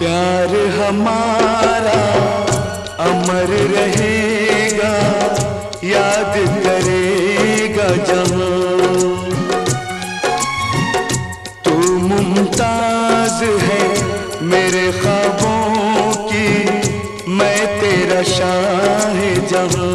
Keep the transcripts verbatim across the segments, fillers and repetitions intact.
प्यार हमारा अमर रहेगा, याद करेगा जहां। तू मुमताज है मेरे ख्वाबों की, मैं तेरा शाह जहां।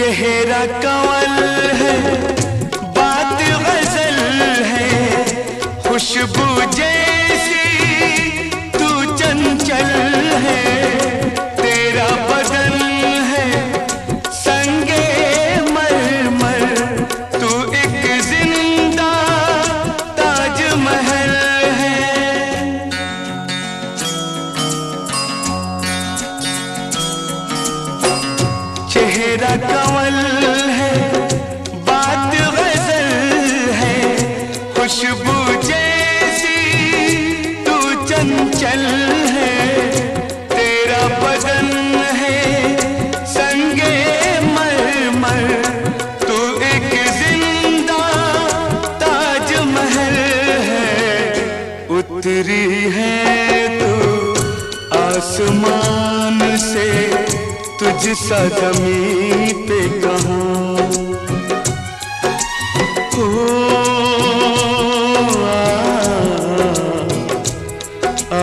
चेहरा कंवल है, बात गजल है, खुशबू जैसी तू चंचल है। तेरा बदन है संगे मरमर, तू एक जिंदा ताजमहल है। चेहरा कंवल है, बात गजल है, खुशबू जैसी तू चंचल है। तेरा बदन है संगे मरमर, तू एक जिंदा ताजमहल है। उतरी है तू आसमान से, तुझसा जमी पे कहाँ। ओ आ, आ,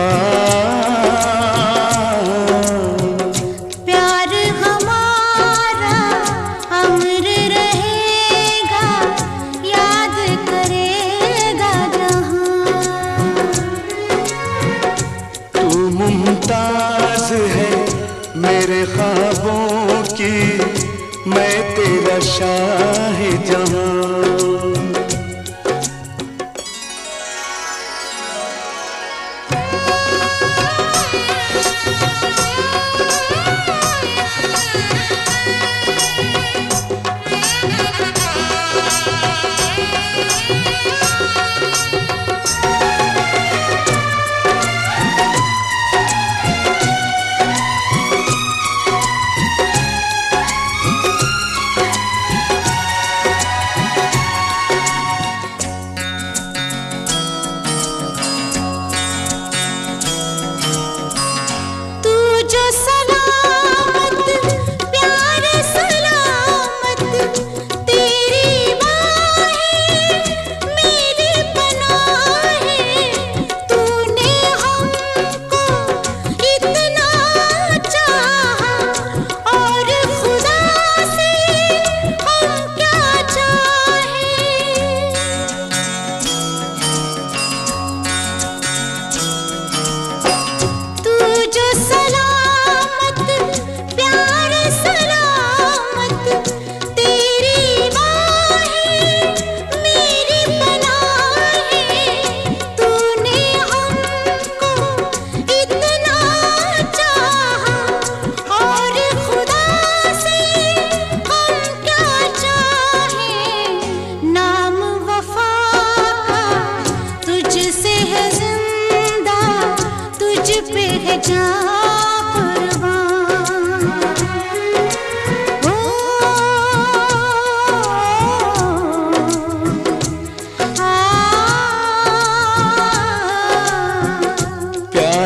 प्यार हमारा अमर रहेगा, याद करेगा जहाँ। तू मुमताज है मेरे ख्वाबों की, मैं तेरा शाह जहां।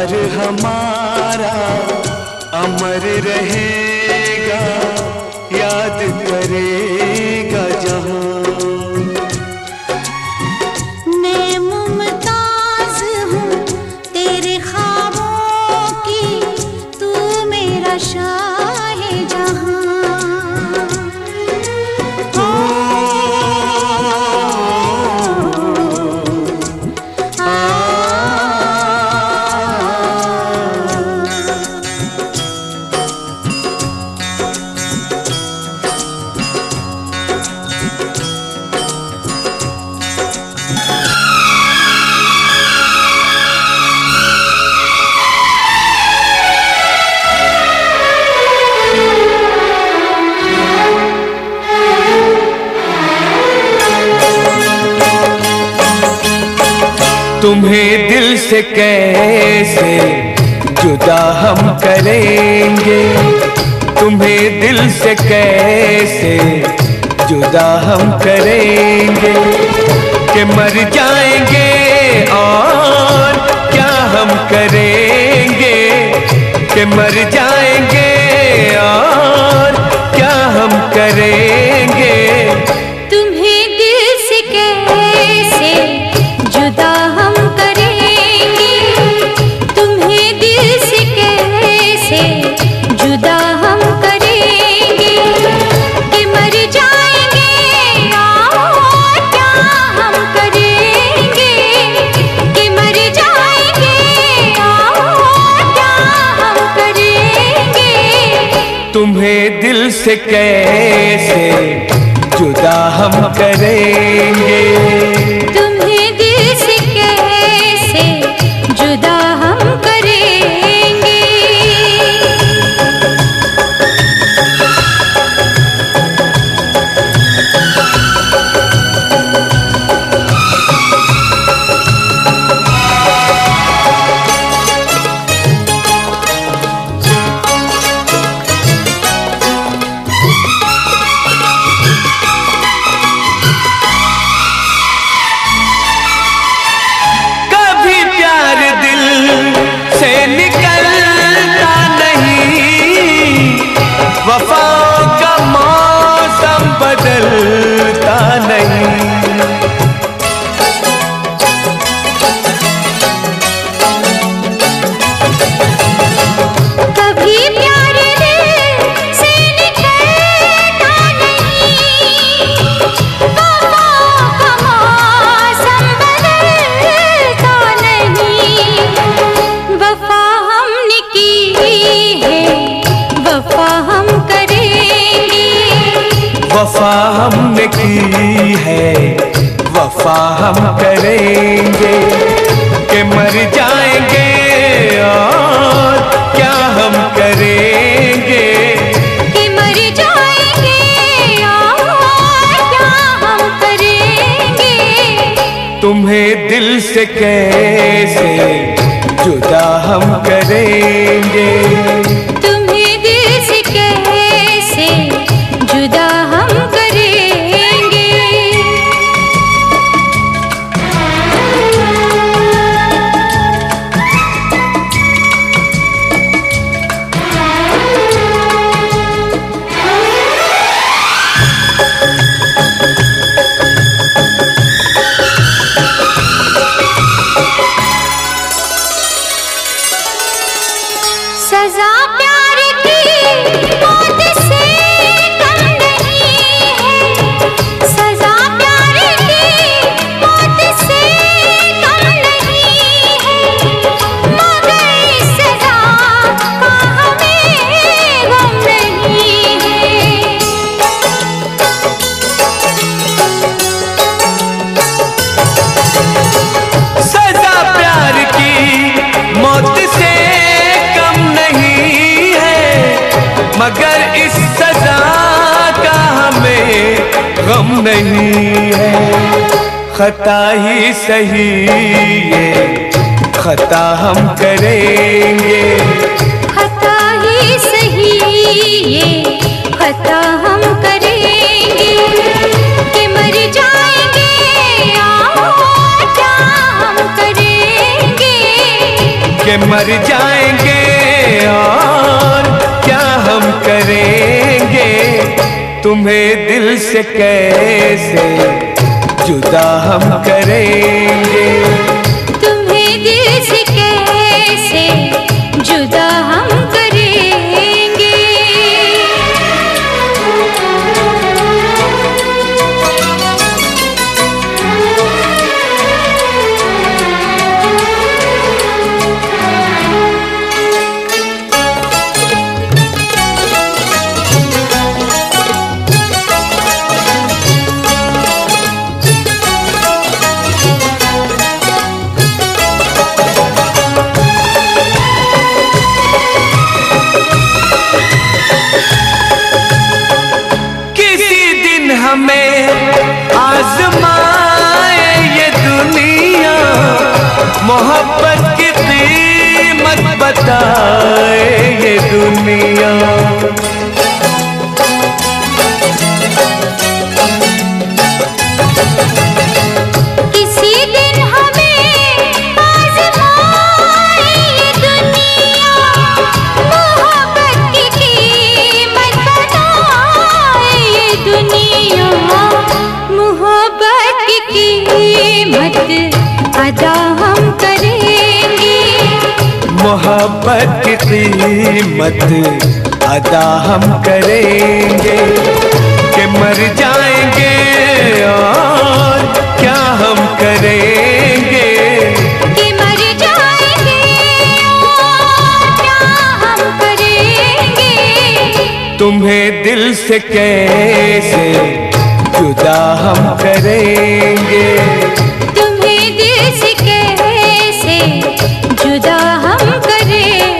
प्यार हमारा अमर रहेगा, याद करेगा जहां। मैं मुमताज हूँ तेरे ख्वाबों की, तू मेरा शाह जहां। ओ, तुम्हें दिल से कैसे जुदा हम करेंगे, तुम्हें दिल से कैसे जुदा हम करेंगे, कि मर जाएंगे और क्या हम करेंगे, कि मर जाएंगे और क्या हम करेंगे। तुम्हें दिल से कैसे जुदा हम करेंगे, तुम्हें दिल से कैसे जुदा हम करेंगे, कि मर जाएंगे और क्या हम करेंगे, कि मर जाएंगे और क्या हम करेंगे। तुम्हें दिल से कैसे जुदा हम करेंगे, वफाओं का मौसम बदलता नहीं। कभी प्यार दिल से निकलता नहीं, वफाओं का मौसम बदलता नहीं। वफा हमने की है वफा हम करेंगे, वफा हमने की है वफा हम करेंगे, कि मर जाएंगे और क्या हम करेंगे, कि मर जाएंगे और क्या हम करेंगे। तुम्हें दिल से कैसे जुदा हम करेंगे, जुदा हम करेंगे। सजा प्यार की मौत से कम नहीं है, सजा प्यार की मौत से कम नहीं है, मगर इस सजा का हमें गम नहीं है। सजा प्यार की मौत से कम नहीं है, मगर इस सजा का हमें गम नहीं है। खता ही सही ये खता हम करेंगे, खता ही सही ये खता हम करेंगे, कि मर जाएंगे और क्या हम करेंगे, कि के मर जाएंगे और क्या हम करेंगे, तुम्हें दिल से कैसे जुदा हम करेंगे, तुम्हें दिल से कैसे जुदा हम करेंगे। मोहब्बत की कीमत बताए ये दुनिया, किसी दिन हमें आज़माए ये दुनिया, मोहब्बत की कीमत बताए ये दुनिया, मोहब्बत की कीमत अदा हम करेंगे, मोहब्बत की कीमत अदा हम करेंगे कि मर जाएंगे और क्या हम करेंगे, कि मर जाएंगे और क्या हम करेंगे, तुम्हें दिल से कैसे जुदा हम करेंगे, जुदा हम करेंगे।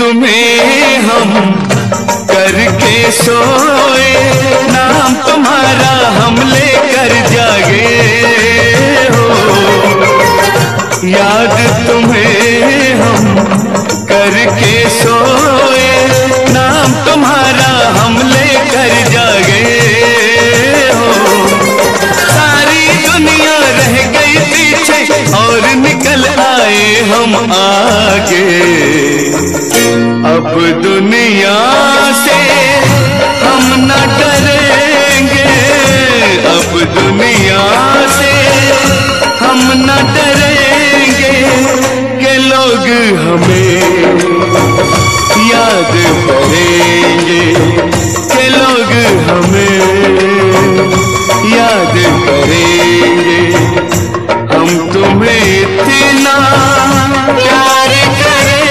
तुम्हें हम करके सोए, नाम तुम्हारा हम लेकर जागे हो। याद तुम्हें हम करके सोए, नाम तुम्हारा हम लेकर जागे हो। सारी दुनिया रह गई पीछे और निकल आए हम आगे। अब दुनिया से हम न डरेंगे, अब दुनिया से हम न डरेंगे कि लोग हमें याद करेंगे, कि लोग हमें याद करेंगे। हम तुम्हें इतना प्यार करेंगे।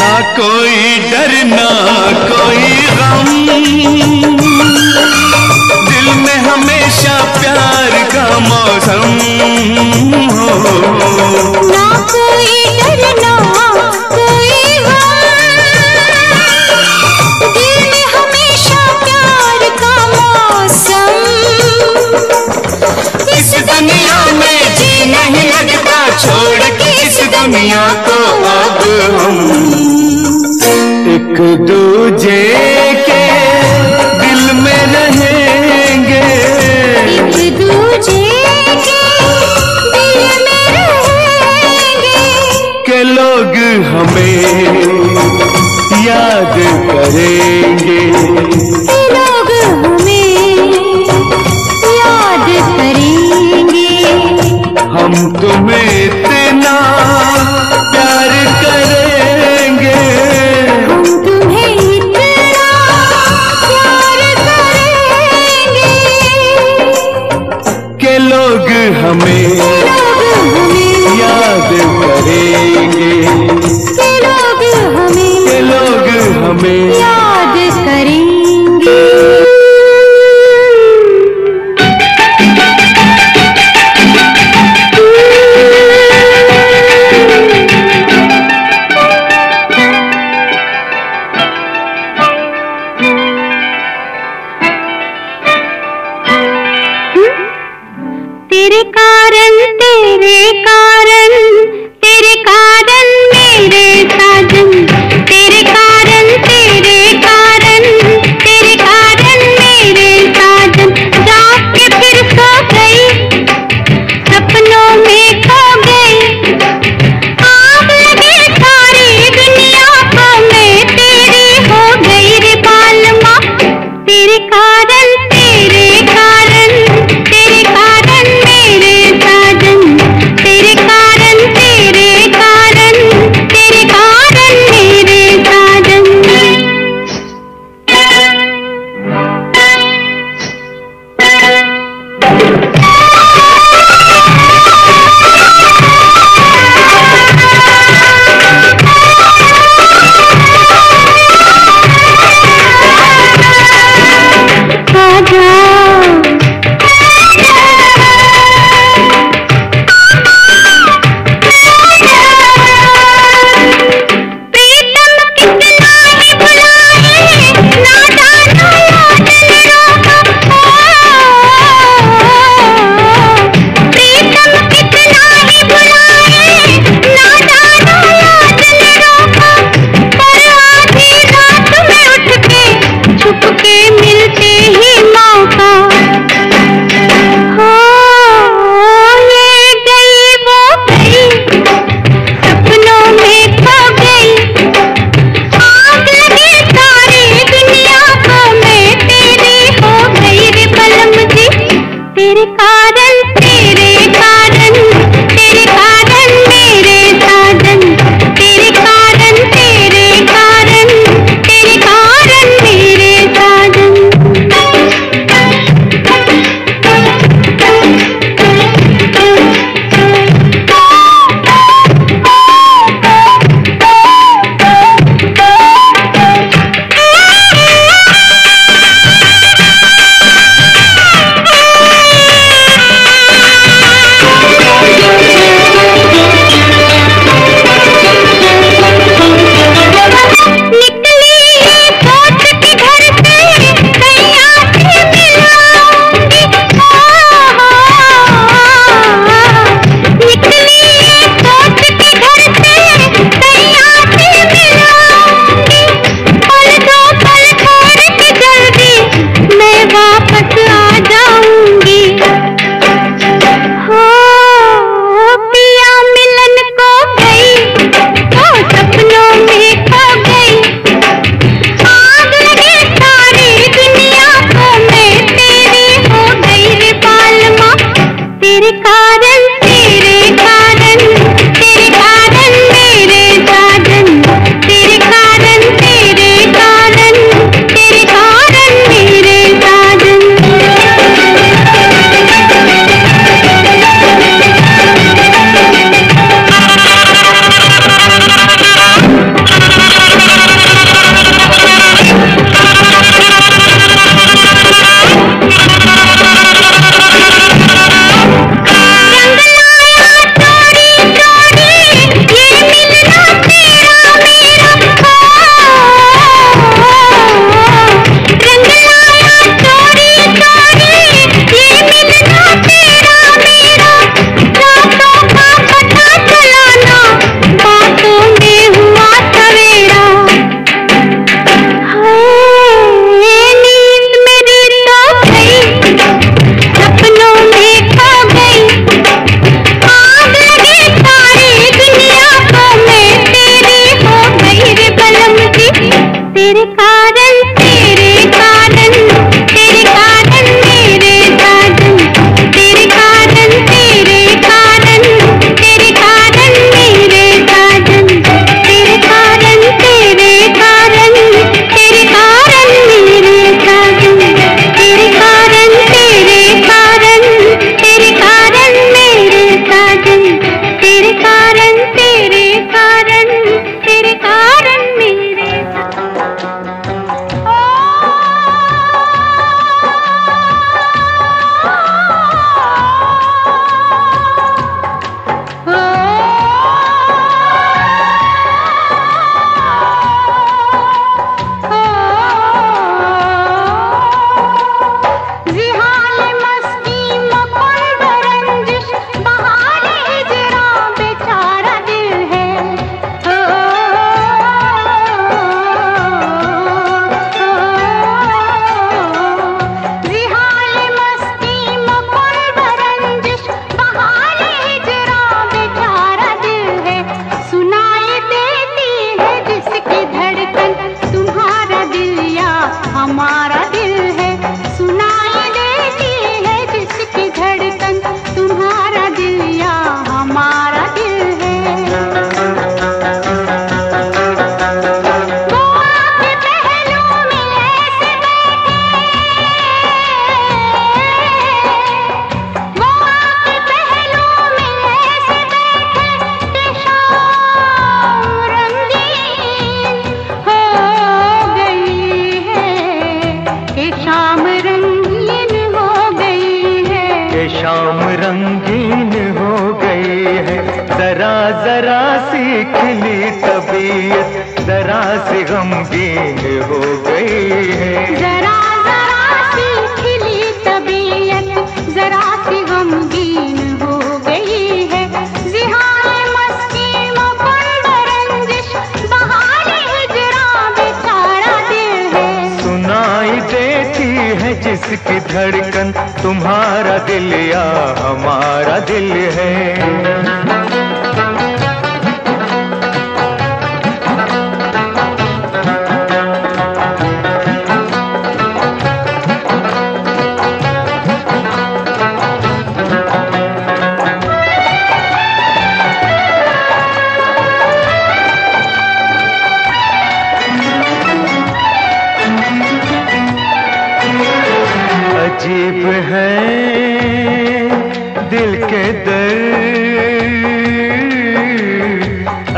ना कोई डर ना कोई गम, हमेशा प्यार का मौसम हो। ना कोई डर ना कोई गम, दिल में हमेशा प्यार का मौसम। इस दुनिया में जी नहीं लगता, छोड़ के इस दुनिया को अब हम। एक दूजे के दिल में रहे, एक दूजे के दिल में रहेंगे के लोग हमें याद करेंगे, के लोग हमें याद करेंगे। हम तुम्हें इतना प्यार करेंगे, हम तुम्हें लोग हमें याद करेंगे, लोग हमें लोग हमें याद करेंगे। शाम रंगीन हो गई है, जरा जरा सी खिली तबीयत जरा सी गमगीन हो गई है, जरा जरा सी खिली तबीयत जरा सी गमगीन हो गई है, जिहाए मस्ती में बंद रंजिश बहाने हिजरा बेचारा दिल है, सुनाई देती है जिसकी धड़कन तुम्हारा दिल या हमारा दिल है, अजीब है दिल के दर्द,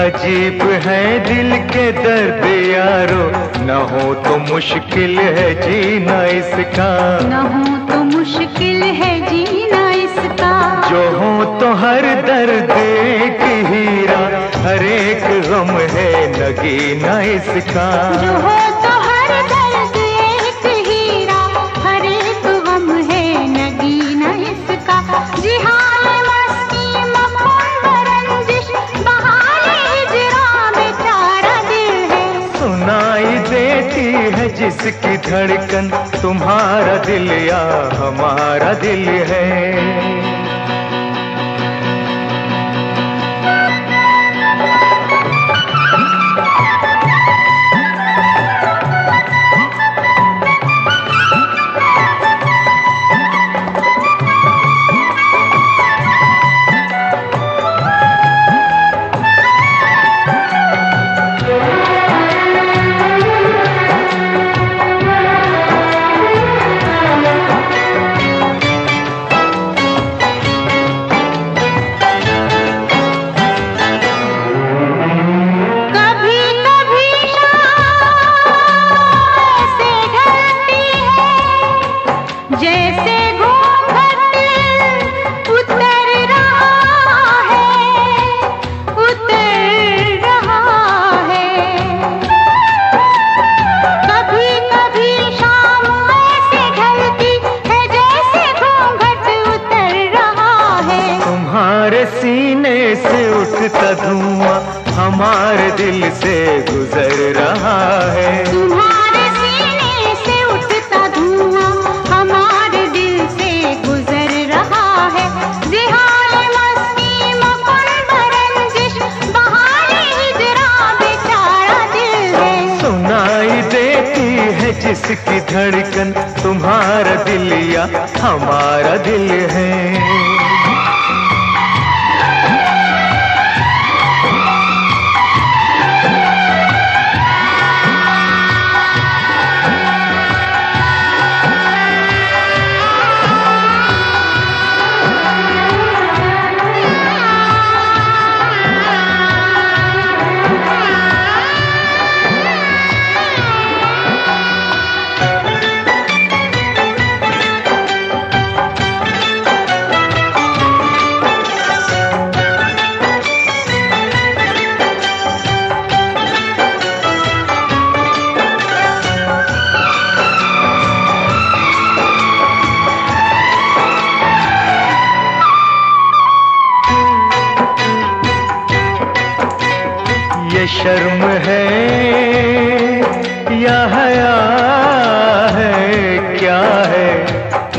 अजीब है दिल के दर्द यारो, न हो तो मुश्किल है जीना इसका, न हो तो मुश्किल है जीना इसका, जो हो तो हर दर्द एक हीरा, हर एक गम है नगीना इसका, जो हो तो हर दर्द जिसकी धड़कन तुम्हारा दिल या हमारा दिल है। हमारे दिल से गुजर रहा है, तुम्हारे सीने से उठता धुआं हमारे दिल से गुजर रहा है, जिहाए मस्ती में बंद रंजिश बहाने हिजरा बेचारा दिल है, सुनाई देती है जिसकी धड़कन तुम्हारा दिल या हमारा दिल है। शर्म है या हया है क्या है,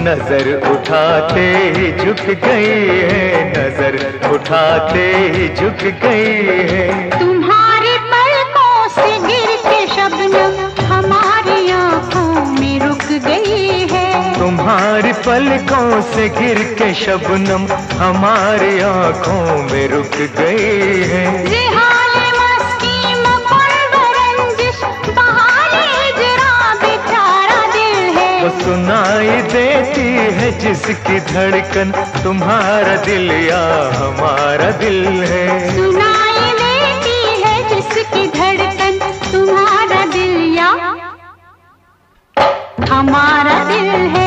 नजर उठाते ही झुक गई है, नजर उठाते ही झुक गई है, तुम्हारे पलकों से गिर के शबनम हमारी आंखों में रुक गई है, तुम्हारी पलकों से गिर के शबनम हमारी आंखों में रुक गई है, सुनाई देती है जिसकी धड़कन तुम्हारा दिल या हमारा दिल है, सुनाई देती है जिसकी धड़कन तुम्हारा दिल या हमारा दिल है।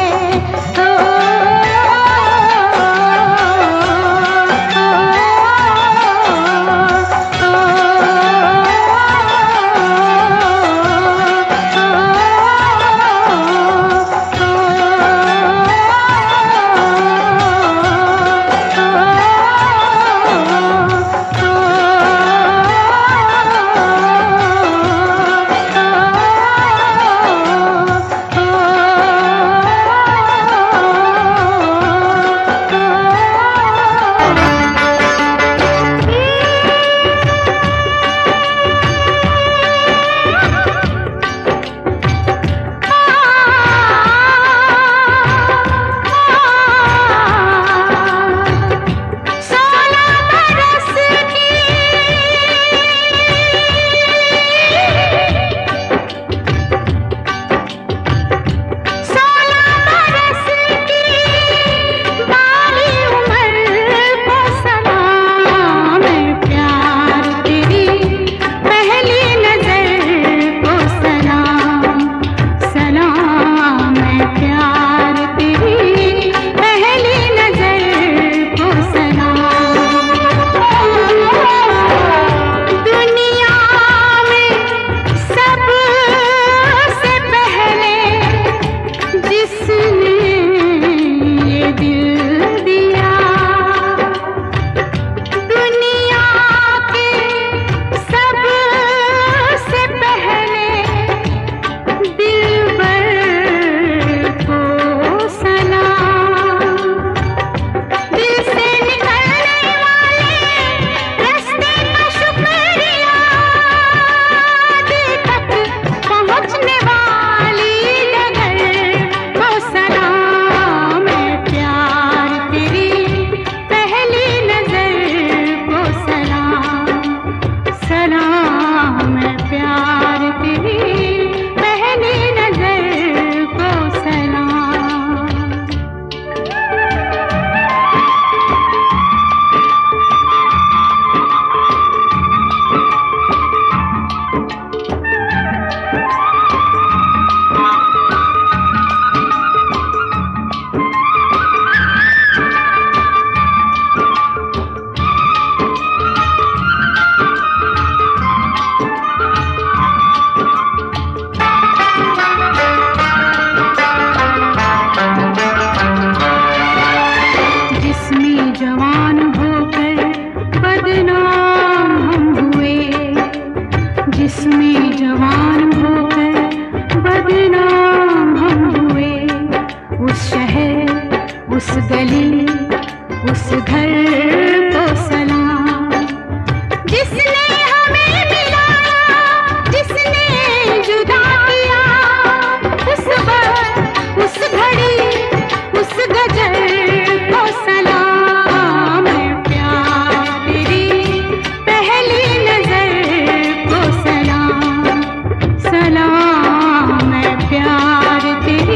उस गली उस घर को सलाम, जिसने हमें मिलाया जिसने जुदा किया, उस वक्त उस घड़ी उस गजल को सलाम। प्यार तेरी पहली नजर को सलाम, सलाम है प्यार तेरी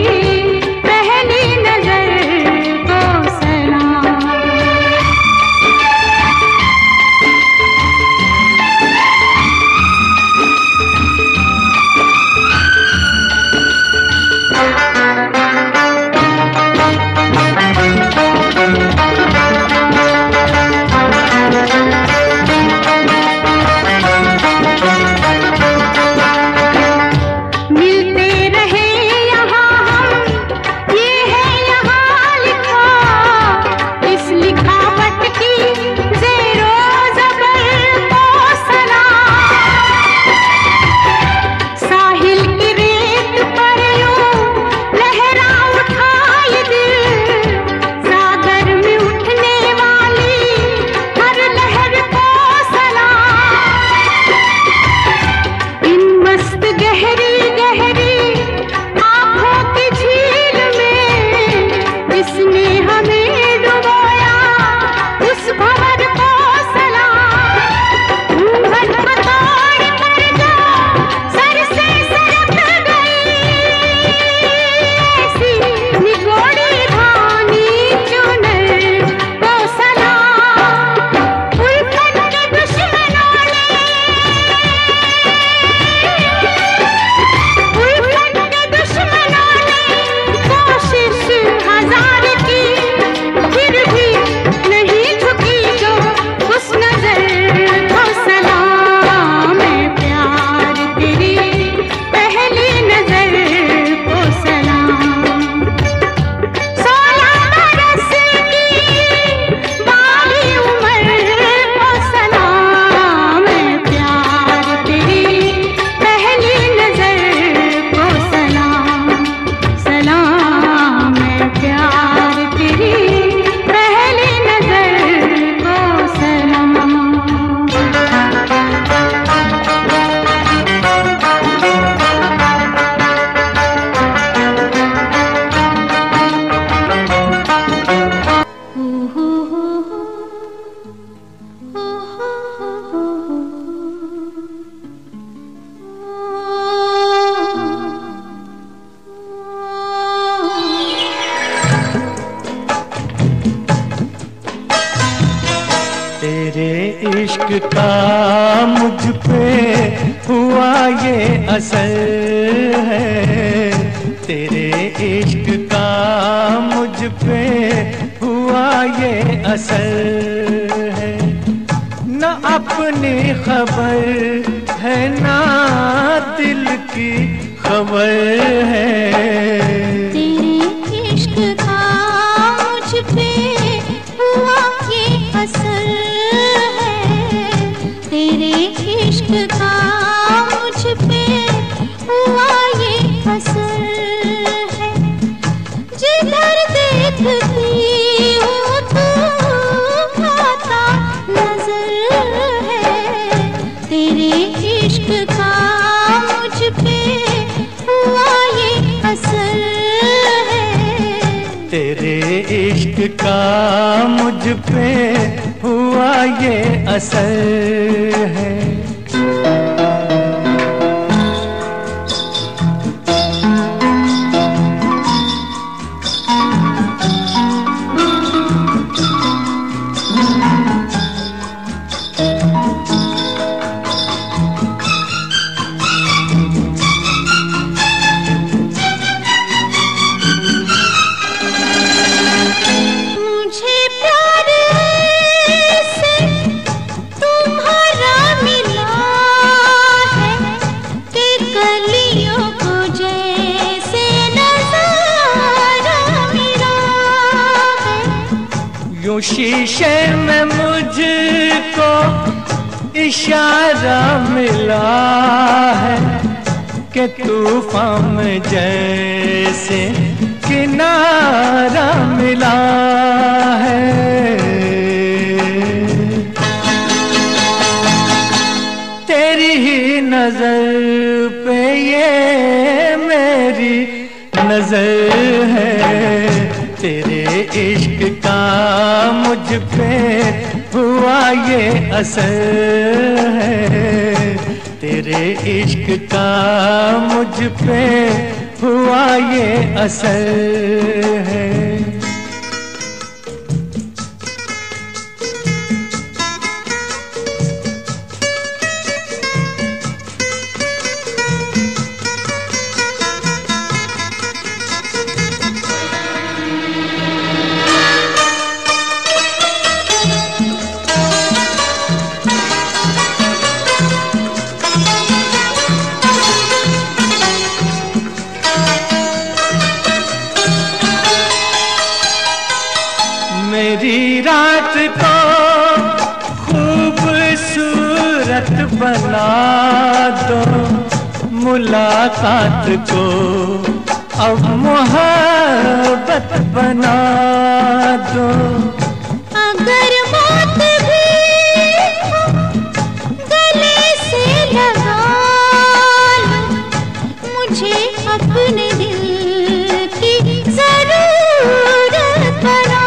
किनारा मिला है। तेरी ही नजर पे ये मेरी नजर है, तेरे इश्क का मुझ पे हुआ ये असर है, तेरे इश्क का मुझ पे हुआ ये असर है। मेरी रात को खूबसूरत बना दो, मुलाकात को अब मोहब्बत बना दो। अगर मौत भी गले से लगा लो, मुझे अपने दिल की जरूरत बना।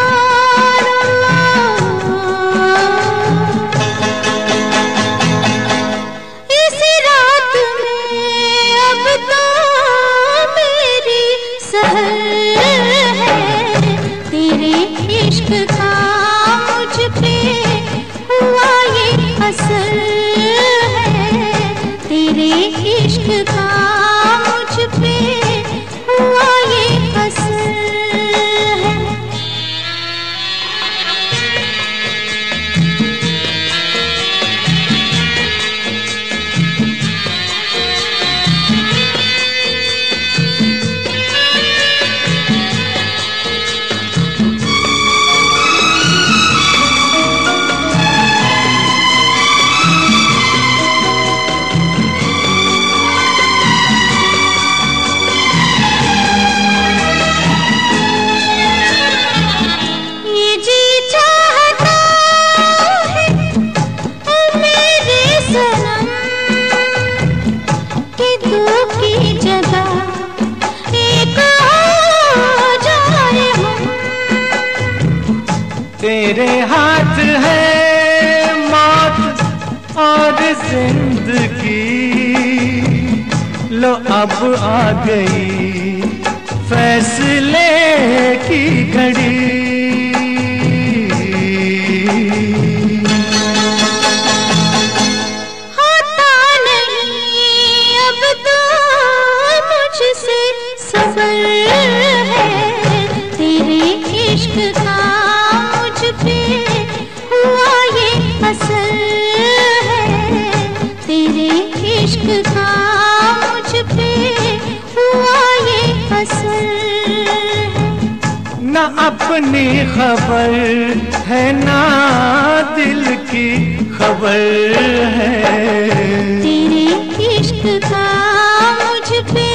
तेरे हाथ है मौत और जिंदगी, लो अब आ गई फैसले की घड़ी। होता नहीं अब तो मुझसे सबर है, तेरे इश्क का पे हुआ ये असर है, तेरे इश्क का मुझ पे हुआ ये असर है। ना अपनी खबर है ना दिल की खबर है, तेरे इश्क का मुझ पे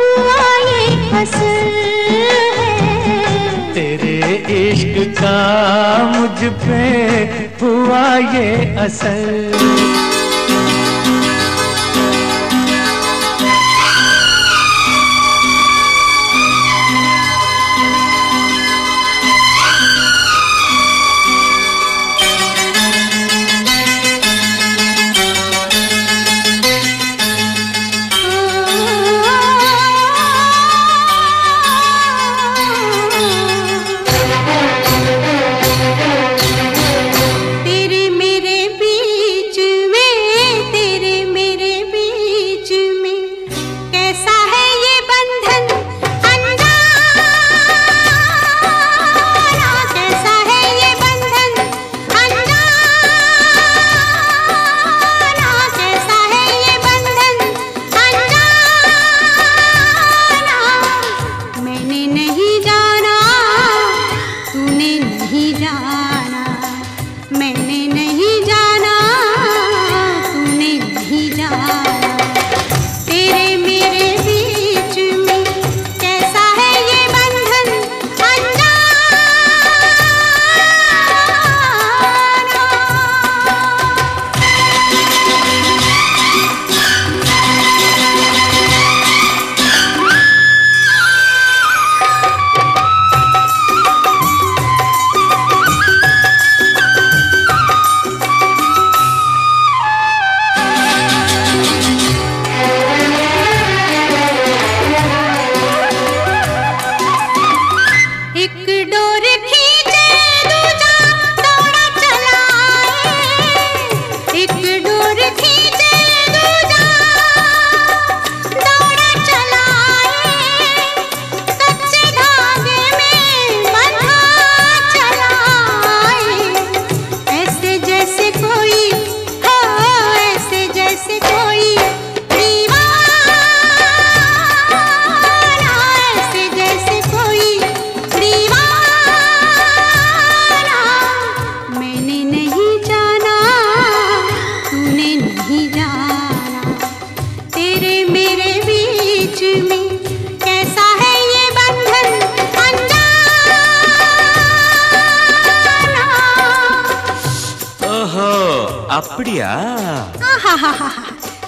हुआ ये असर है, तेरे इश्क का मुझ पे हुआ ये असर। तेरे मेरे बीच में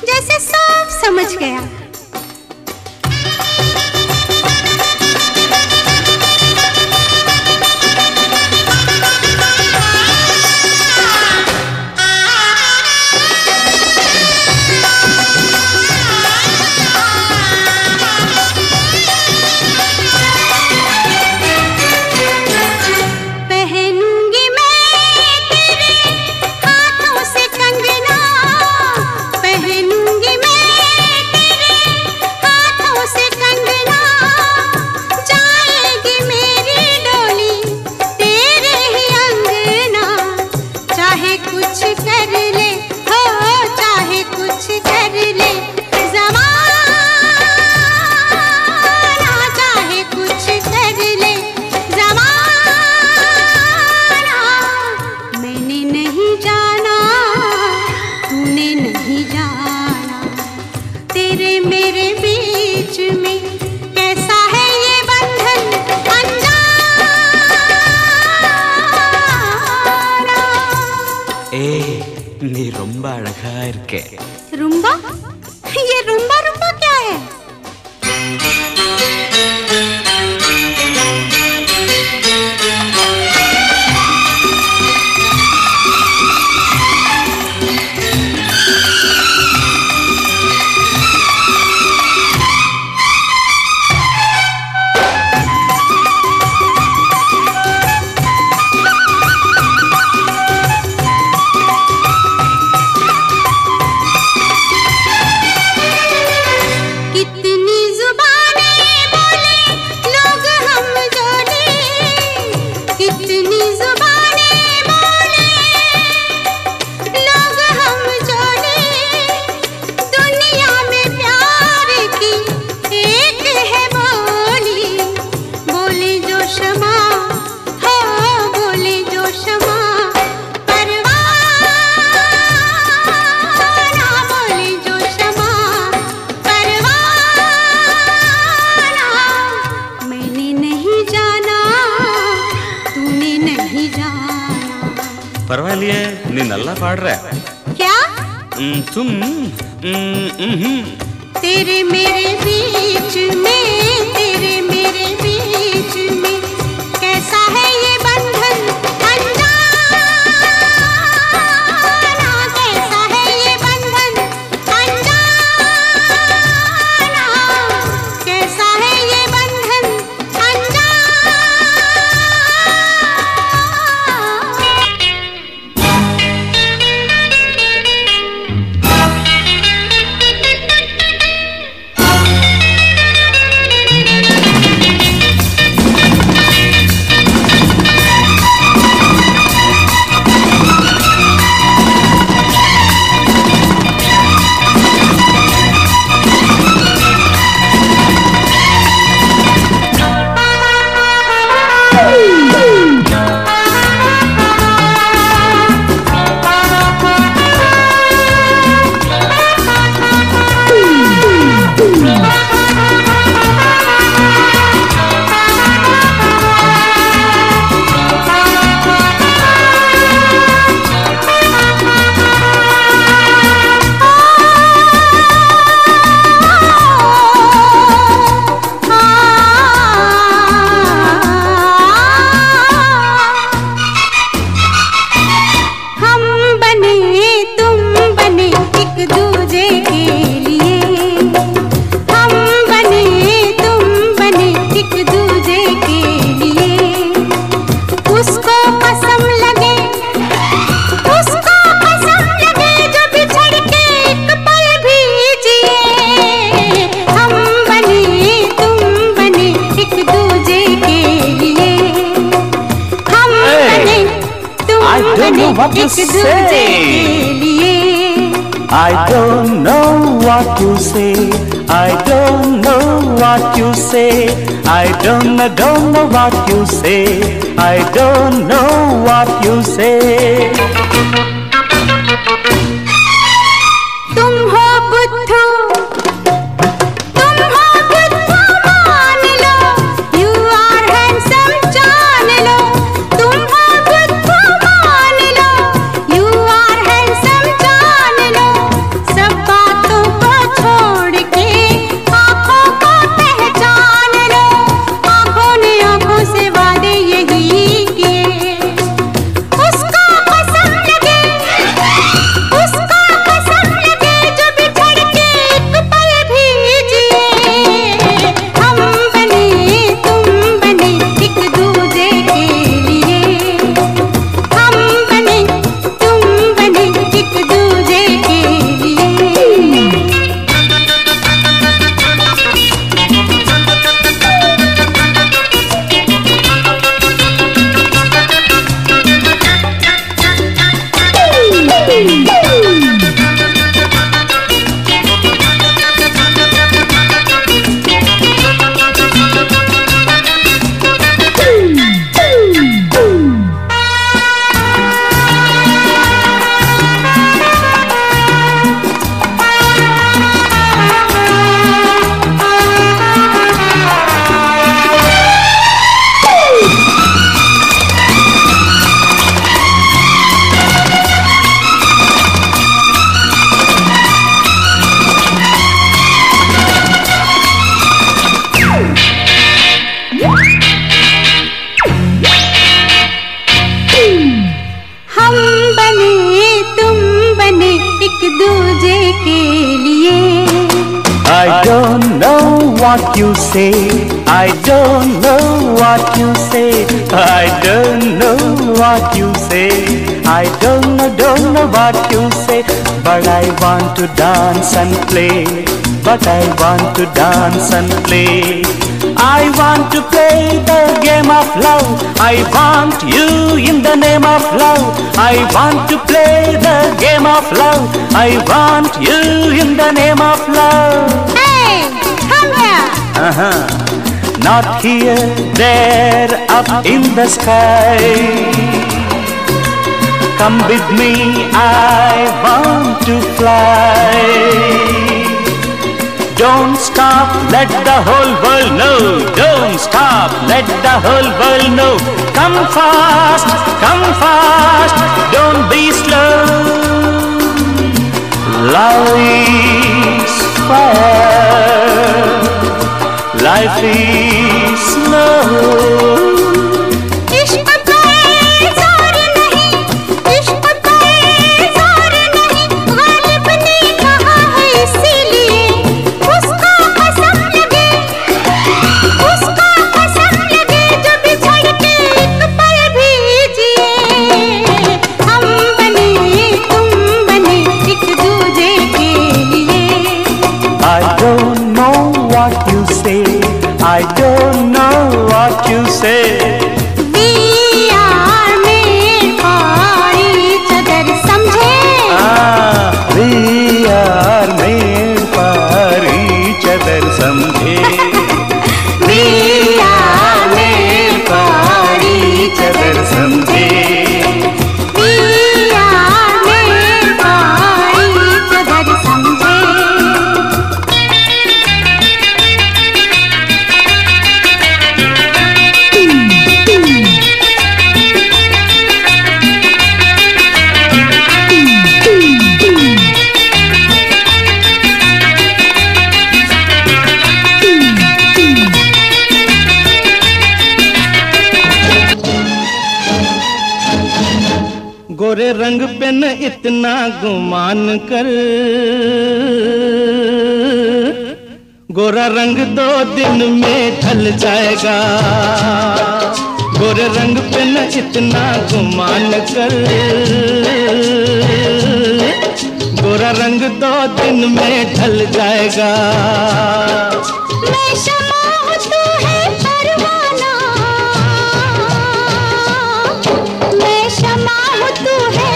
जैसे सब समझ गया। वापस से I don't know what you say, I don't know what you say, I don't know, don't know what you say, I don't know what you say। तुम हो बुद्धू, तुम हो बुद्धू मान लो, you are handsome जान लो, तुम हो बुद्धू मान लो, you are handsome जान लो, सब बातों को छोड़ के आँखों को पहचान लो, आँखों ने आँखों से वादे यही किए, उसको कसम लगे, उसको I don't know what you say, I don't know what you say, I don't know what you say, I don't know, don't know what you say, but I want to dance and play, but I want to dance and play, I want to play the game of love, I want you in the name of love, I want to play the game of love, I want you in the name of love। Hey, come here। Uh-huh. Not here, there, up in the sky, come with me, I want to fly, don't stop, let the whole world know, don't stop, let the whole world know, come fast, come fast, don't be slow, life is fair, life is slow। I don't know what you say, we are made for each other, समझे? Ah, we are made for each other, समझे? We are made for each other, समझे? We are made for each other, समझे? गोरे रंग पे न इतना गुमान कर, गोरा रंग दो दिन में ढल जाएगा, गोरे रंग पे न इतना गुमान कर, गोरा रंग दो दिन में ढल जाएगा। तू है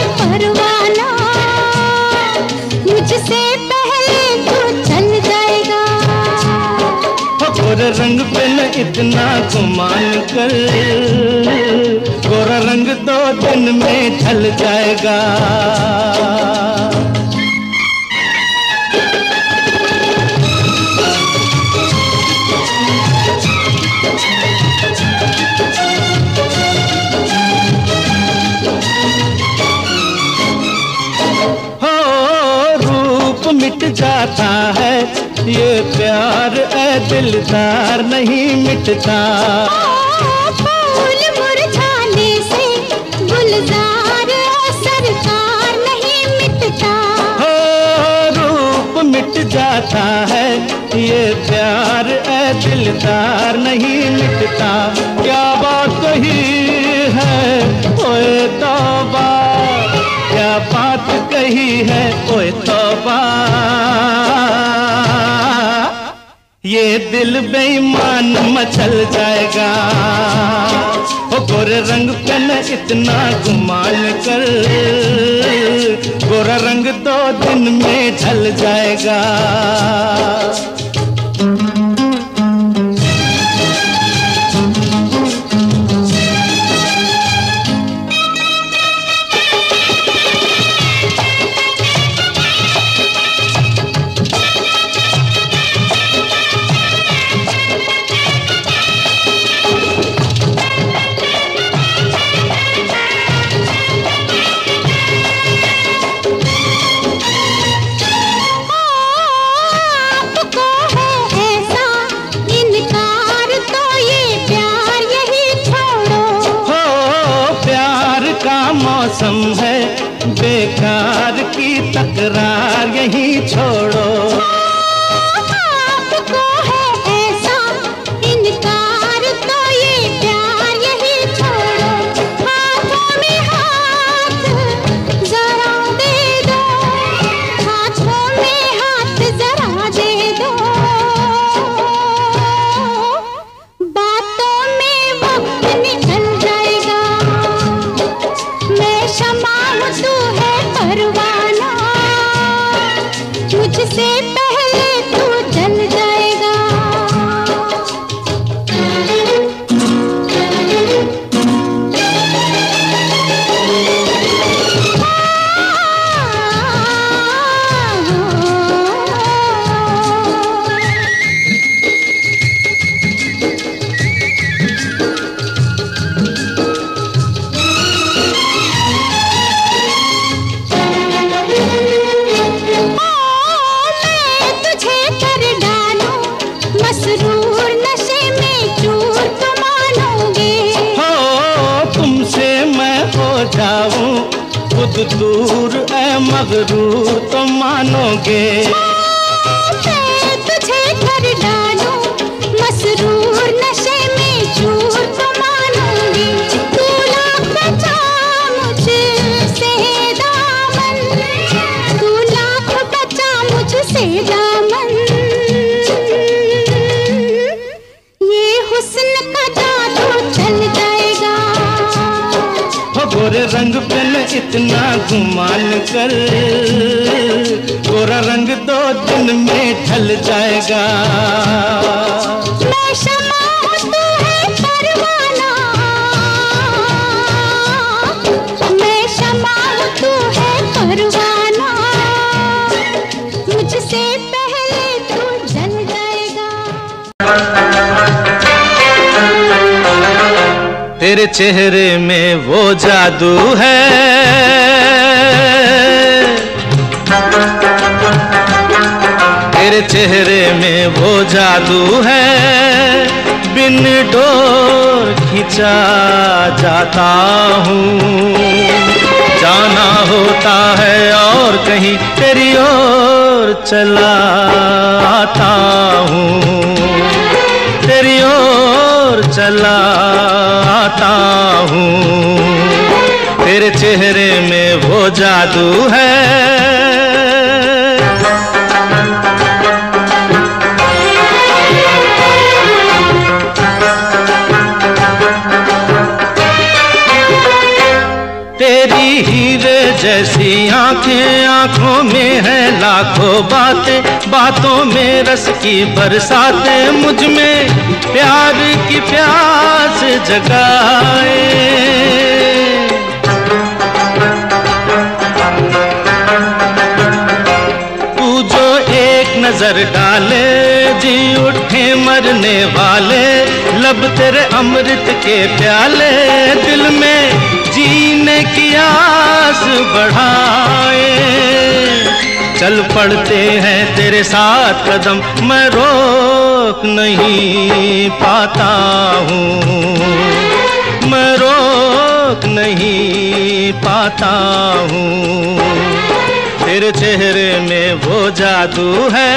गोरा रंग पे न इतना गुमान कर, गोरा रंग दो दिन में ढल जाएगा। हो रूप मिट जाता है ये प्यार ऐ दिलदार नहीं मिटता, फूल मुरझाने से गुलजार ऐ सरकार नहीं मिटता। हो रूप मिट जाता है ये प्यार ऐ दिलदार नहीं मिटता। क्या बात कही है ओए तौबा, क्या बात कही है ओए तौबा। ये दिल बेईमान मचल जाएगा, ओ गोरे रंग पे न इतना गुमान कर, गोरा रंग दो दिन में ढल जाएगा। मौसम है बेकार की तकरार यही छोड़ो, आपको है ऐसा इनकार तो ये प्यार यही छोड़ो। हाथों में हाथ जरा दे दो, हाथों में हाथ जरा दे दो, बातों में वक्त निकल जाएगा। क्षमा तू है परवाना, मुझसे पहले तू जल जाएगा। मसरूर नशे में चूर तुम मानोगे, हो तुमसे मैं हो जाऊं खुद दूर ऐ मगरूर तुम मानोगे। मैं तुझे कर डालूं मसरूर नशे में चूर तुम मानोगे। तू लाख बचा मुझसे दामन, तू लाख बचा मुझसे दामन। गोरे रंग पे न इतना गुमान कर, गोरा रंग दो दिन में ढल जाएगा। मैं क्षमा हूं तू है परवाना, मैं क्षमा हूं तू है परवाना, मुझसे पहले तू जल जाएगा। तेरे चेहरे में वो जादू है, तेरे चेहरे में वो जादू है, बिन डोर खिंचा जाता हूँ। जाना होता है और कहीं तेरी ओर चला आता हूँ, तेरी ओर चला आता हूँ। तेरे चेहरे में वो जादू है, तेरी हीरे जैसी आंखें, आंखों में है लाखों बातें, बातों में रस की बरसातें, मुझ में प्यार की प्यास जगाए। नजर डाले जी उठे मरने वाले, लब तेरे अमृत के प्याले, दिल में जीने की आस बढ़ाए। चल पड़ते हैं तेरे साथ कदम, मैं रोक नहीं पाता हूँ, मैं रोक नहीं पाता हूँ। तेरे चेहरे में वो जादू है,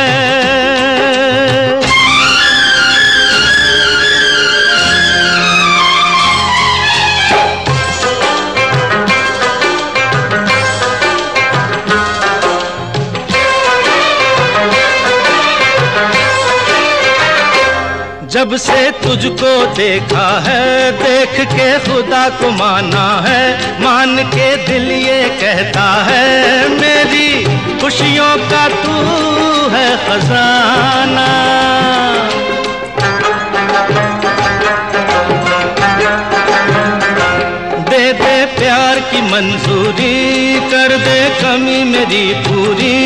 जब से तुझको देखा है, देख के खुदा को माना है, मान के दिल ये कहता है, मेरी खुशियों का तू है खजाना। दे दे प्यार की मंजूरी, कर दे कमी मेरी पूरी,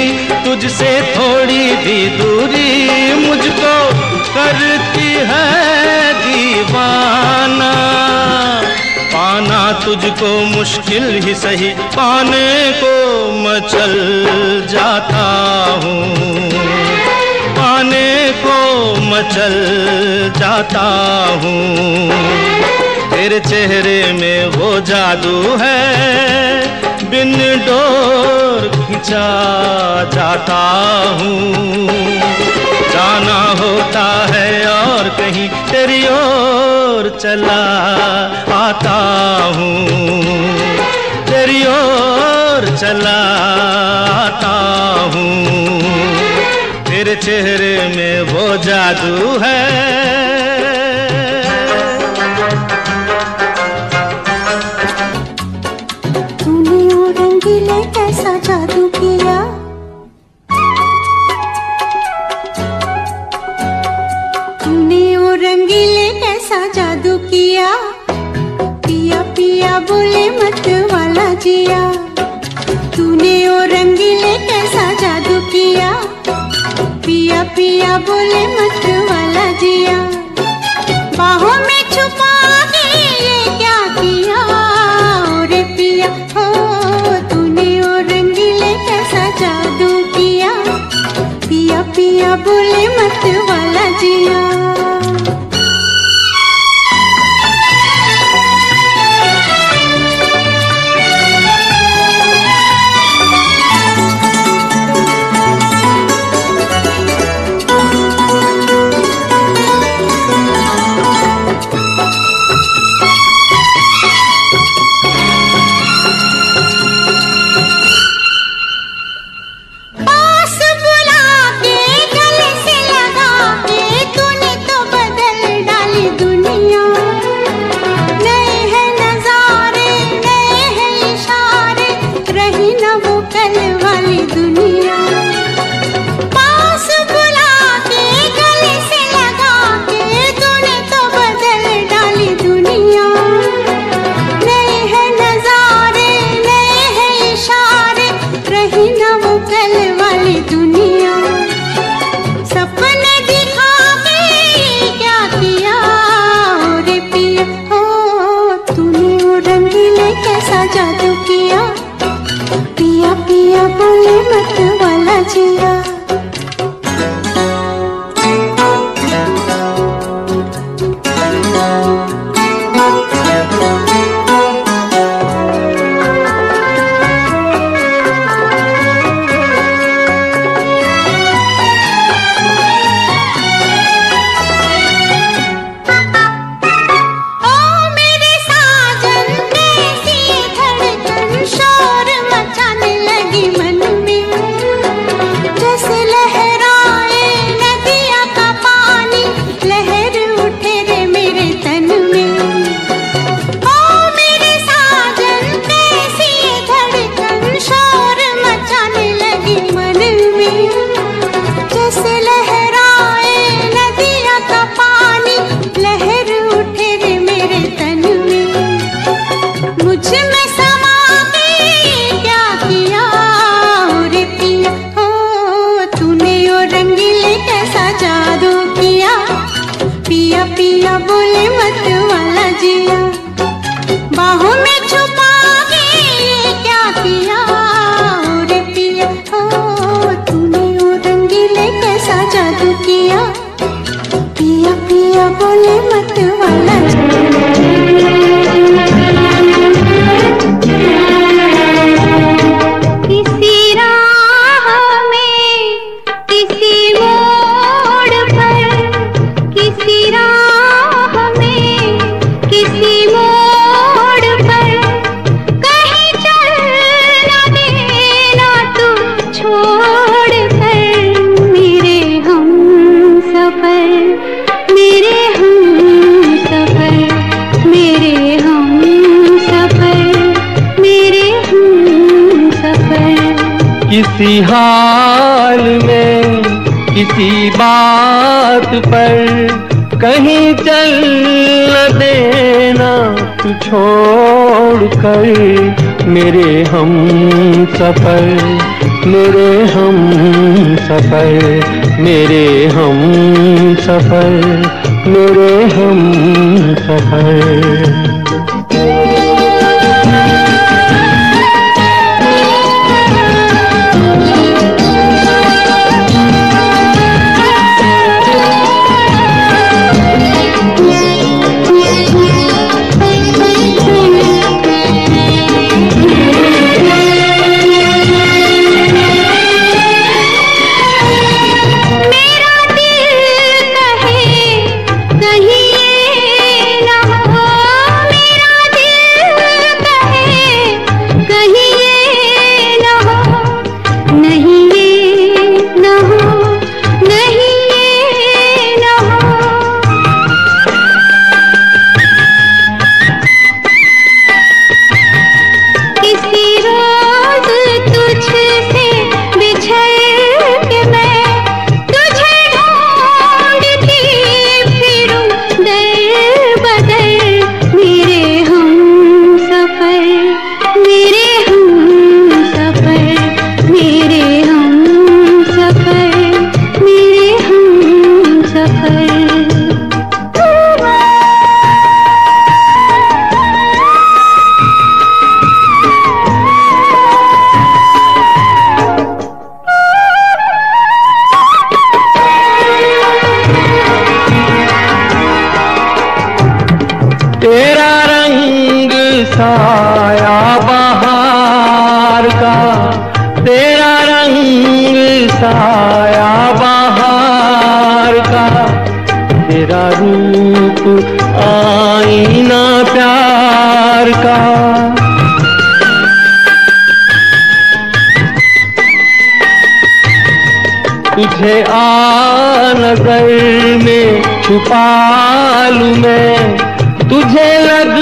तुझसे थोड़ी भी दूरी मुझको करती है दीवाना। पाना तुझको मुश्किल ही सही, पाने को मैं चल जाता हूँ, पाने को मैं चल जाता हूँ। तेरे चेहरे में वो जादू है, बिन डोर खिंचा जाता हूँ। जाना होता है और कहीं, तेरी ओर चला आता हूँ, तेरी ओर चला आता हूँ। तेरे चेहरे में वो जादू है। तूने ओ रंगीले कैसा जादू किया, पिया पिया बोले मत वाला जिया। बाहों में छुपा के ये क्या किया, ओरे पिया हो, तूने ओ रंगीले कैसा जादू किया, पिया पिया बोले मत वाला जिया। तुझ में समा के क्या किया और पिया हो तूने, ओ रंगीले कैसा जादू किया। पिया पिया बोले मत वाला जिया, बाहों में छुपा के क्या किया और पिया हो तूने, ओ रंगीले कैसा जादू किया। पिया पिया बोले मत वाला किसी हाल में किसी बात पर कहीं चल न देना तू छोड़ कर, मेरे हम सफर मेरे हम सफर मेरे हम सफर मेरे हम सफर। साया बहार का तेरा रंग, साया बहार का तेरा रूप, आईना प्यार का तुझे आ नजर में छुपा लूं मैं, तुझे लग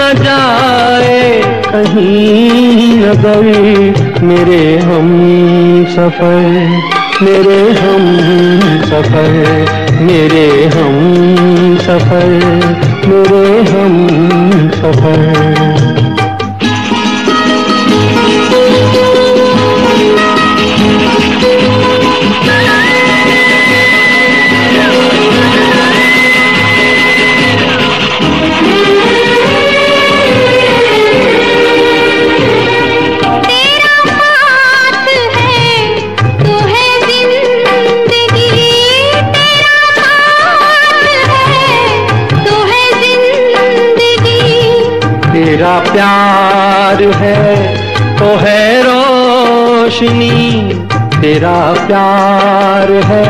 न जाए कहीं अगर, मेरे हम सफर मेरे हम सफर मेरे हम सफर मेरे हम सफर। तेरा प्यार है तो है रोशनी, तेरा प्यार है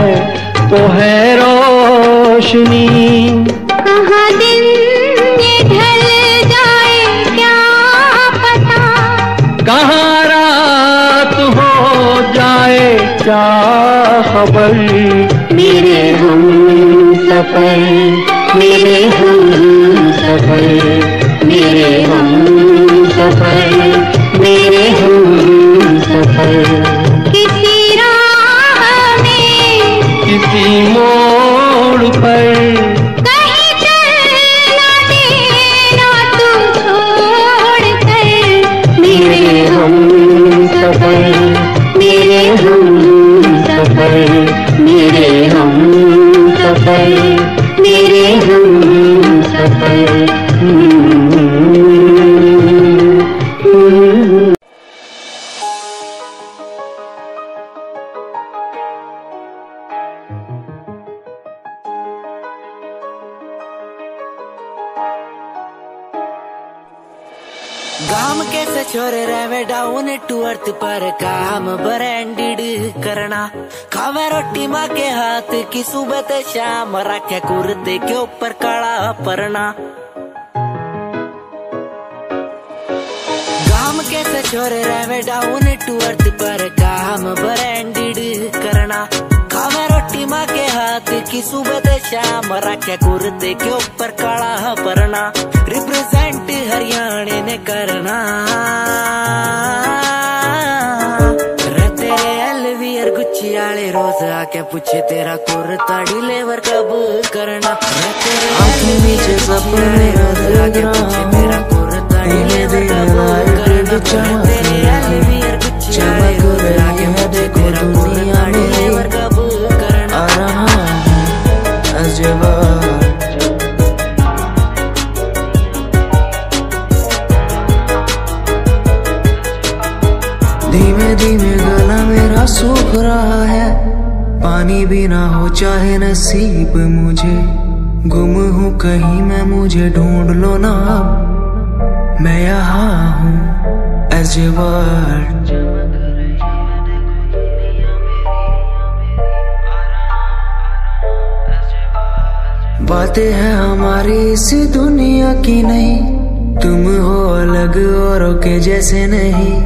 तो है रोशनी, कहाँ दिन ये ढल जाए क्या पता, कहाँ रात हो जाए क्या खबर, मेरे हम सफर मेरे हम सफर मेरे हम सफर मेरे हम सफर। किसी राह में किसी मोड़ पर कहीं चल न देना तू छोड़ गाम कैसे छोरे रहे डाउन टू अर्थ पर काम ब्रांडेड करना, खावे रोटी माँ के हाथ की सुबह ते शाम, रखे कुर्ते के ऊपर काला परना। गाम कैसे छोरे रहे डाउन टू अर्थ पर काम ब्रांडेड करना, खावे रोटी माँ के हाथ की सुबह ते शाम, रखे कुर्ते के ऊपर काला परना। रिप्रेजेंट हरियाणा ने करना, रहते एलवीर गुच्ची आले रोज आके पूछे तेरा कुर्ता डिलीवर कब करना। रहते आंखें नीचे सपने रोज आके पूछे तेरा कुर्ता डिलीवर कब करना। रहते एलवीर गुच्ची आले रोज आके पूछे तेरा कुर्ता डिलीवर कब करना। अजब धीमे धीमे गला मेरा सूख रहा है, पानी भी ना हो चाहे नसीब मुझे, गुम हूँ कहीं मैं मुझे ढूंढ लो ना, मैं यहाँ हूँ अजवार। बातें हैं हमारी इस दुनिया की नहीं, तुम हो अलग औरों के जैसे नहीं,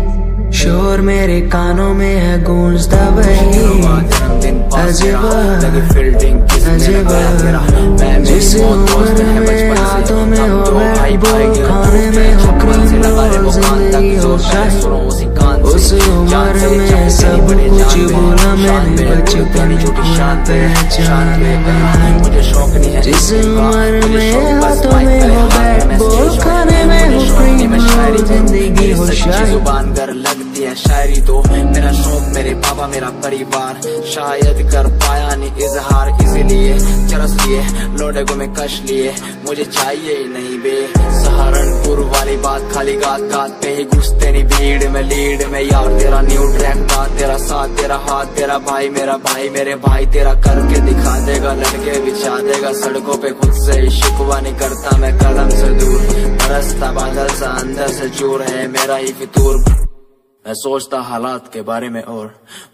शोर मेरे कानों में है गूंजता वही अजबा अजबा। जिस उम्र में हाथों में हो बैट, खाने में हो क्रीम रोल, जिंदगी हो शायद उस उम्र में सब कुछ बोला मैंने बचपन में पहचान बनाई। जिस उम्र में हाथों में हो बैट बॉल, खाने में हो क्रीम रोल, जिंदगी हो शायद कर लगती है शायरी तो मेरा शौक, मेरे बाबा मेरा परिवार, शायद कर पाया नहीं इजहार, इसीलिए चरस लिए लौटे को मैं कश लिए, मुझे चाहिए नहीं बे सहारनपुर वाली बात, खाली गात गात पे ही घुसते नहीं भीड़ में लीड में यार, तेरा न्यू ट्रैक का तेरा साथ तेरा हाथ तेरा भाई मेरा भाई मेरे भाई, तेरा करके दिखा देगा लड़के बिछा देगा, सड़कों पे खुद से ही शिकवा नहीं करता मैं कलम से दूर, बरसता बादल सा अंदर से चूर है मेरा ही फितूर। मैं सोचता हालात के बारे में और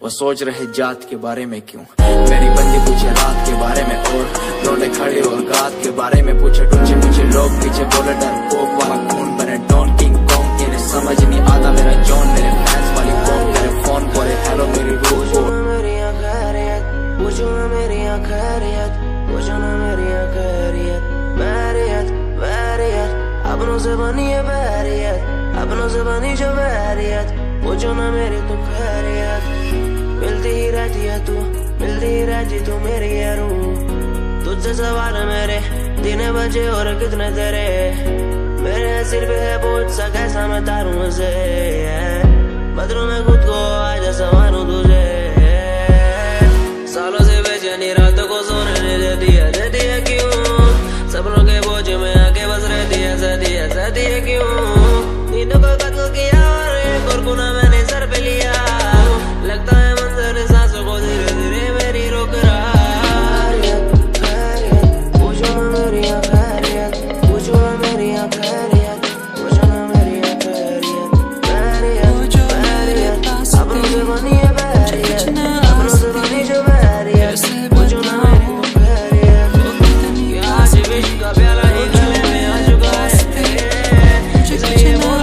वो सोच रहे जात के बारे में, क्यों मेरी बंदी पूछे रात के बारे में और लोटे खड़े और रात के बारे में, पूछे टूचे मुझे लोग पीछे बोले डर कोक वाला खून बने डॉन किंग कॉन्ग, इन्हें समझ नहीं आता मेरा जॉन, मेरे फैंस वाली कॉम मेरे फोन बोले हेलो मेरी रोज वो मेरी खैरियत पूछो ना, मेरी खैरियत पूछो ना, मेरी खैरियत बैरियत बैरियत अपनों से बनी है बैरियत अपनों से बनी जो बैरियत, पूछो ना मेरी तो खैरियत, मिलती ही रहती है तू मिलती ही रहती तू मेरी है रूह, तुझसे सवाल है मेरे दिन बजे और कितने तेरे, मेरे सिर पे है बोझ सा कैसा मैं तारू से, बदलू मैं खुद को आज संवारू तुझे, सालों से बेचैनी रातों को सोने नहीं देती है देती है क्यों, सपनों के बोझ में आके बस रहती है सहती है सहती है क्यों, नींदों को कत्ल किया गुना मैंने सर पे लिया, लगता है मंजर सांसों को धीरे धीरे मेरी रोक रहा, पूछो ना मेरी खैरियत पूछो ना मेरी खैरियत पूछो ना मेरी खैरियत बैरियत अपनों से बनी है बैरियत अपनों से बनी जो बैरियत, पूछो ना मेरी खैरियत, आज विश्व का प्याला ही गले में आ चुका है, इसलिए बोल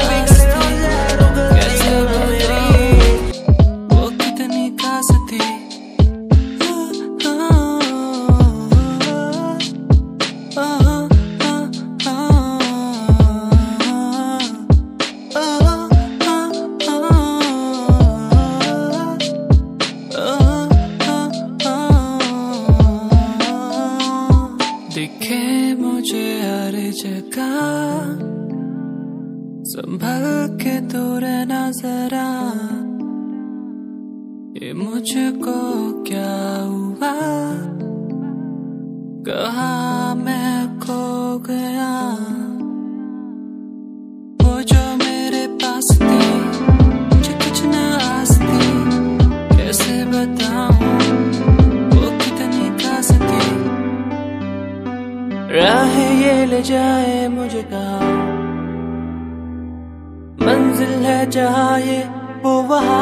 मंजिल है जहाँ ये वो वहाँ,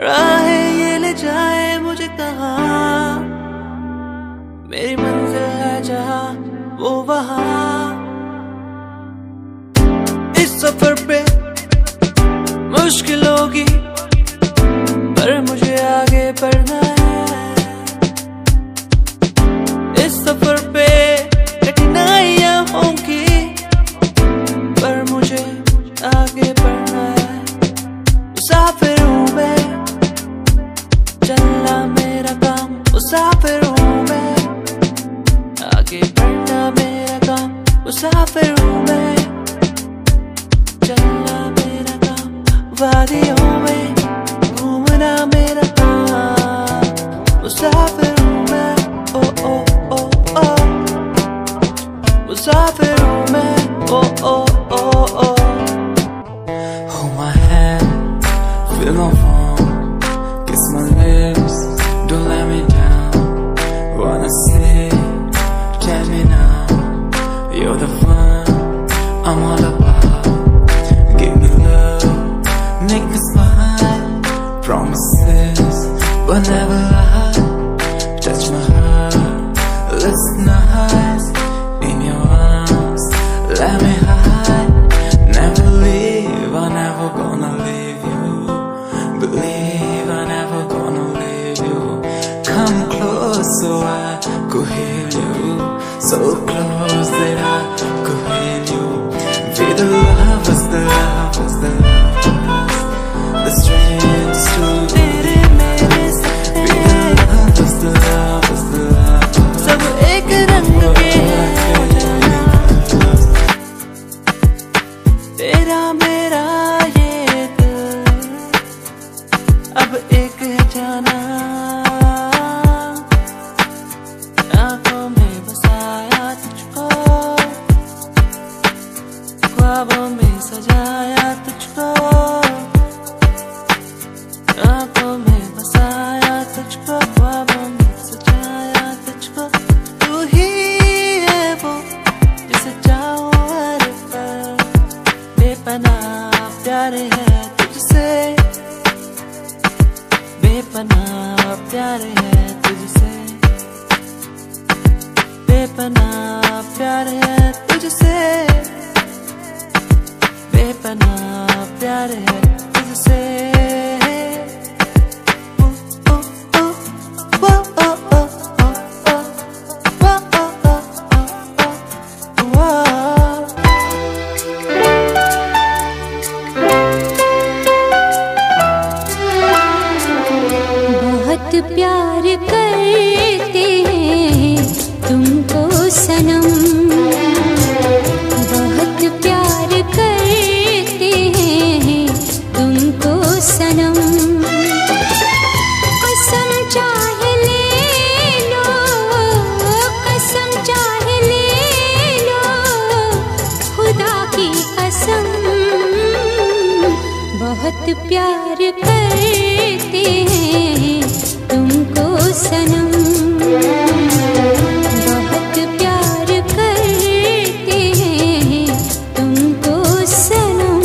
राहें ये ले जाए मुझे कहाँ। मेरी मंजिल है जहाँ वो वहाँ, इस सफर पे मुश्किल होगी पर मुझे आगे बढ़ना है। इस सफर पे कठिनाइयाँ होंगी पर मुझे आगे बढ़ना है। मुसाफिर हूँ मैं, चलना मेरा काम। मुसाफिर हूँ मैं, आगे बढ़ना मेरा काम। मुसाफिर हूँ मैं, चलना मेरा काम। वादियों में घूमना मेरा काम। मुसाफिर हूँ मैं, ओ ओ ओ ओ। मुसाफिर हूँ मैं, ओ ओ ओ ओ। Hold my hand, feel my warm, kiss my lips, don't let me down. Wanna say, tell me now, you're the one I'm all about. Give me love, make me smile, promises but never lie. Touch my heart, let's nice in your arms. Let me hide, never leave, I'm never gonna leave you. Believe I'm never gonna leave you. Come close so I could hear you. So close that I could hear you. We the lovers, the lovers, the lovers, the strangers to mere mere se. We the lovers, the lovers, the lovers, sab ek rang ke hain. तेरा मेरा ये दिल अब एक है जाना, आँखों में बसाया तुझको, ख्वाबों में सजाया तुझको, आँखों में बसाया तुझको, ख्वाबों में सजाया तुझको। तू ही है वो जिसे चाहूँ हर पल, बेपनाह प्यार है तुझसे, बेपनाह प्यार है तुझसे, बेपनाह प्यार है तुझसे, बेपनाह प्यार है तुझसे। प्यार करते हैं तुमको सनम, बहुत प्यार करते हैं तुमको सनम। कसम चाहे ले लो, कसम चाहे ले लो, खुदा की कसम। बहुत प्यार करते हैं तुमको सनम, बहुत प्यार करते हैं तुमको सनम।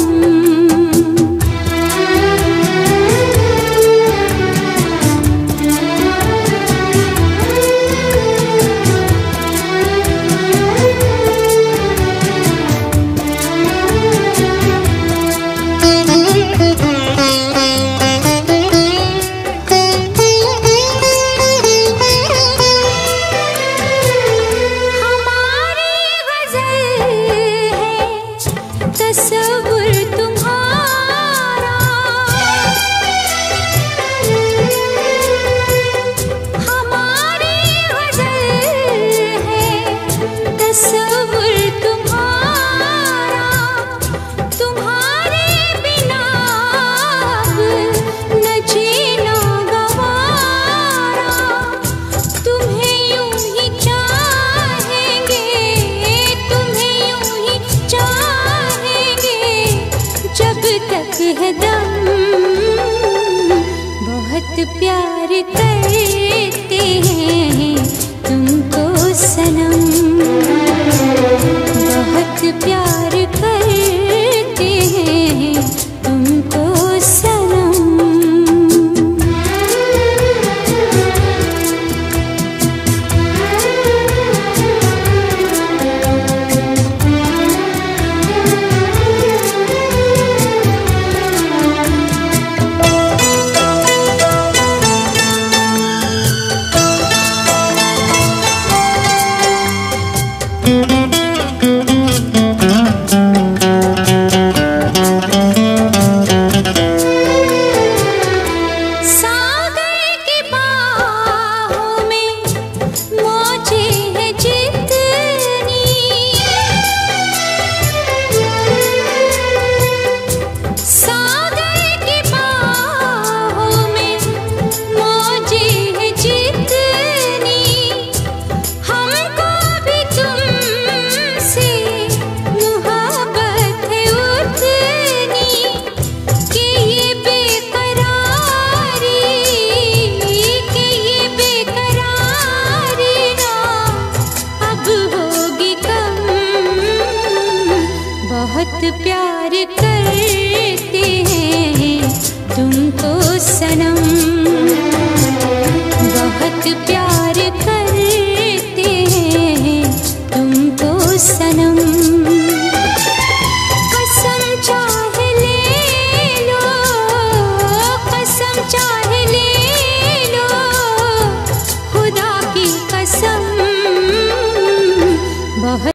प्यार करते हैं तुमको सनम, बहुत प्यार करते हैं। बहुत प्यार करते हैं तुमको सनम, बहुत प्यार करते हैं तुमको सनम।